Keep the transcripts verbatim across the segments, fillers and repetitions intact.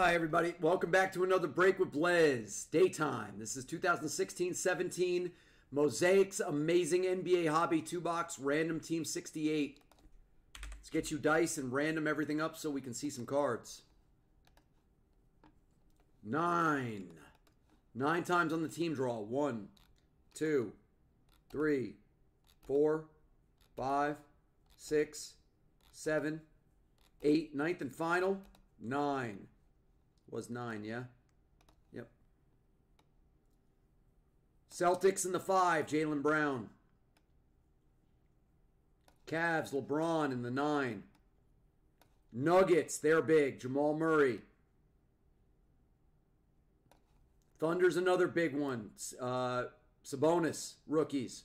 Hi, everybody. Welcome back to another Break with Blaze. Daytime. This is two thousand sixteen seventeen. Mosaic's Amazing N B A Hobby two box Random Team sixty-eight. Let's get you dice and random everything up so we can see some cards. Nine. Nine times on the team draw. One, two, three, four, five, six, seven, eight. Ninth and final. Nine. Was nine, yeah? Yep. Celtics in the five. Jaylen Brown. Cavs, LeBron in the nine. Nuggets, they're big. Jamal Murray. Thunder's another big one. Uh, Sabonis, rookies.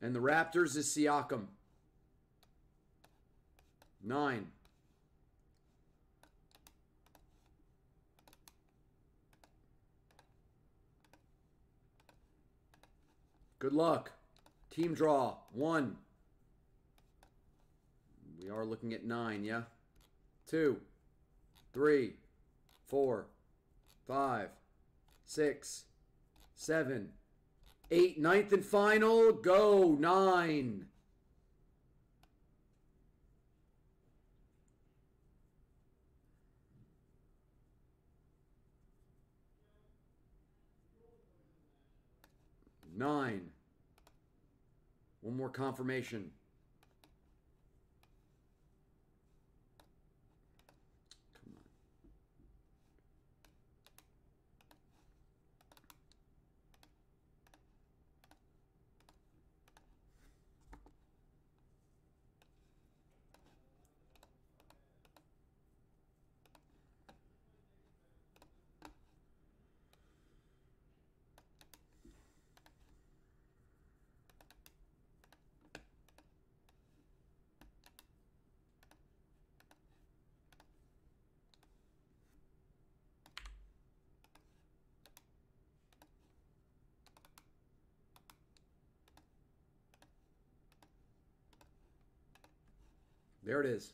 And the Raptors is Siakam. Nine. Good luck. Team draw. One. We are looking at nine, yeah? Two. Three. Four. Five. Six. Seven. Eight. Ninth and final. Go. Nine. Nine. One more confirmation. Come on. There it is.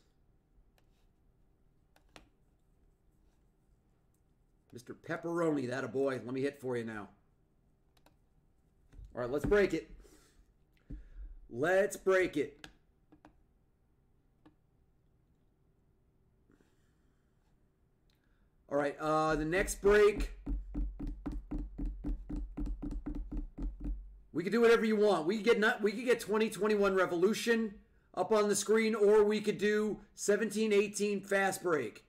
Mister Pepperoni, that a boy. Let me hit for you now. All right, let's break it. Let's break it. All right, uh, the next break. We can do whatever you want. We could get, we could get twenty twenty-one Revolution up on the screen, or we could do seventeen eighteen fast break.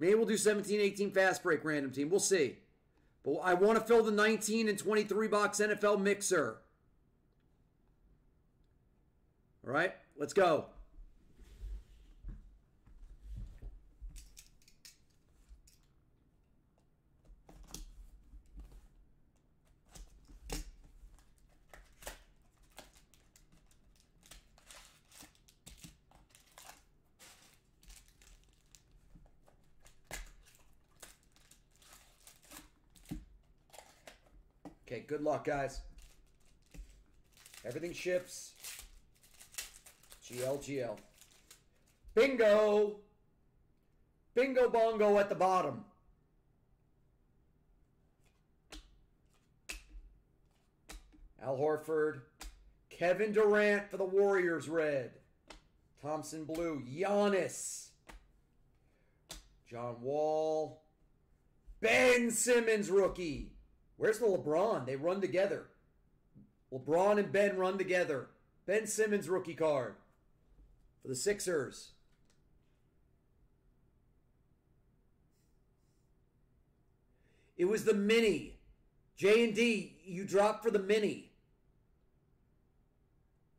Maybe we'll do seventeen eighteen fast break random team. We'll see. But I want to fill the nineteen and twenty-three box N F L mixer. All right, let's go. Okay, good luck, guys. Everything ships. G L G L. Bingo! Bingo bongo at the bottom. Al Horford. Kevin Durant for the Warriors, red. Thompson, blue. Giannis. John Wall. Ben Simmons, rookie. Where's the LeBron? They run together. LeBron and Ben run together. Ben Simmons rookie card for the Sixers. It was the mini. J and D, you dropped for the mini.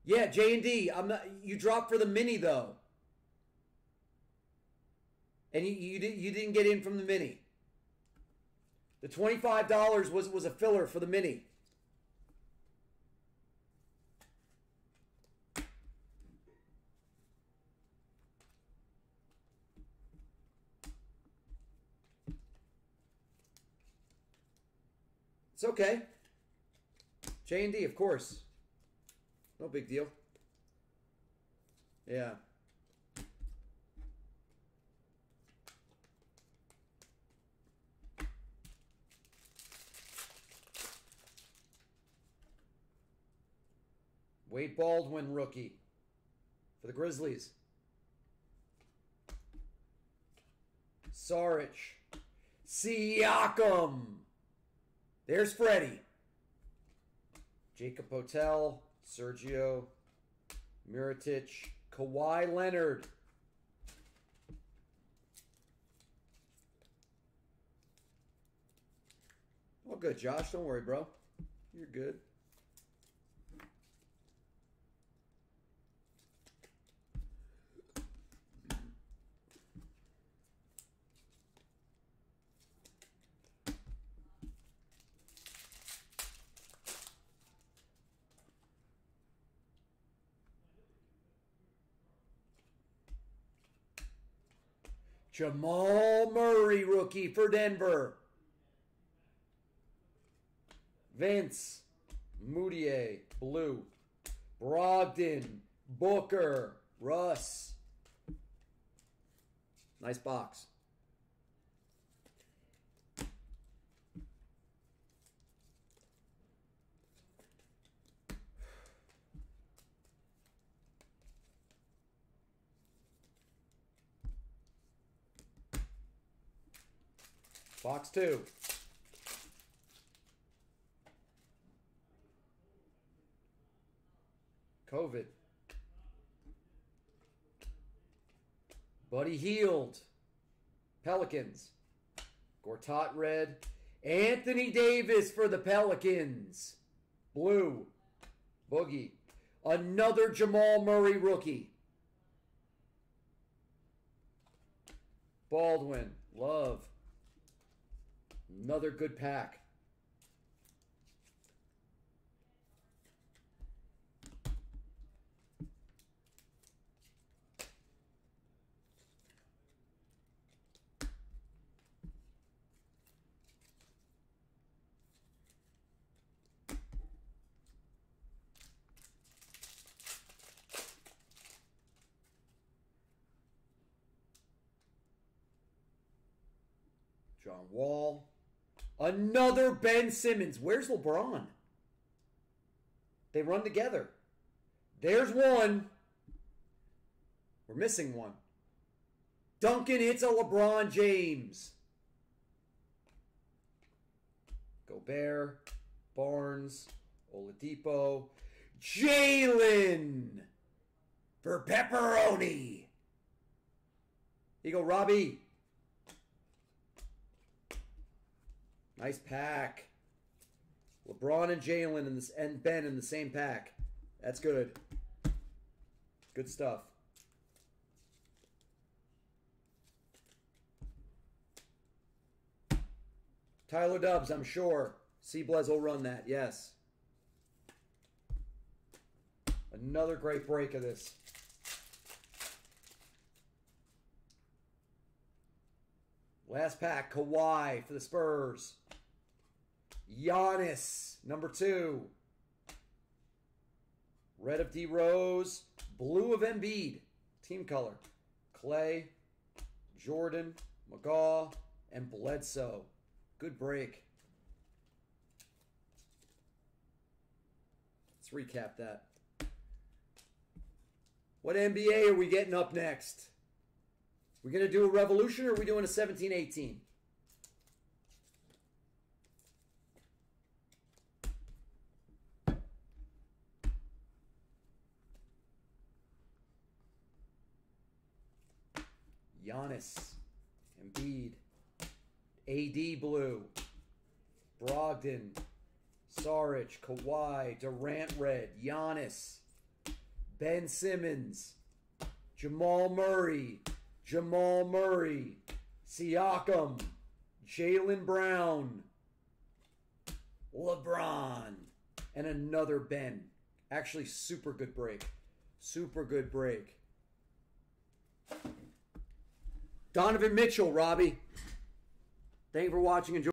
Yeah, J and D, I'm not, you dropped for the mini though. And you you didn't you didn't get in from the mini. The twenty-five dollars was, was a filler for the mini. It's okay. J and D, of course. No big deal. Yeah. Wade Baldwin, rookie for the Grizzlies. Saric. Siakam. There's Freddy. Jacob Poeltel, Sergio Mirotic, Kawhi Leonard. Well, good, Josh. Don't worry, bro. You're good. Jamal Murray, rookie for Denver. Vince Mudiay, blue. Brogdon, Booker, Russ. Nice box. Box two. COVID. Buddy Heald. Pelicans. Gortat red. Anthony Davis for the Pelicans. Blue. Boogie. Another Jamal Murray rookie. Baldwin. Love. Another good pack. John Wall. Another Ben Simmons. Where's LeBron? They run together. There's one. We're missing one. Duncan hits a LeBron James. Gobert. Barnes. Oladipo. Jaylen. For pepperoni. Here you go, Robbie. Nice pack. LeBron and Jalen and, this, and Ben in the same pack. That's good. Good stuff. Tyler Dubs, I'm sure. C-Blez will run that, yes. Another great break of this. Last pack, Kawhi for the Spurs. Giannis, number two. Red of D. Rose. Blue of Embiid. Team color. Clay, Jordan, McGaw, and Bledsoe. Good break. Let's recap that. What N B A are we getting up next? We're going to do a revolution, or are we doing a seventeen eighteen? Giannis, Embiid, A D blue, Brogdon, Saric, Kawhi, Durant red, Giannis, Ben Simmons, Jamal Murray, Jamal Murray, Siakam, Jaylen Brown, LeBron, and another Ben. Actually, super good break. Super good break. Donovan Mitchell, Robbie. Thank you for watching. Enjoy.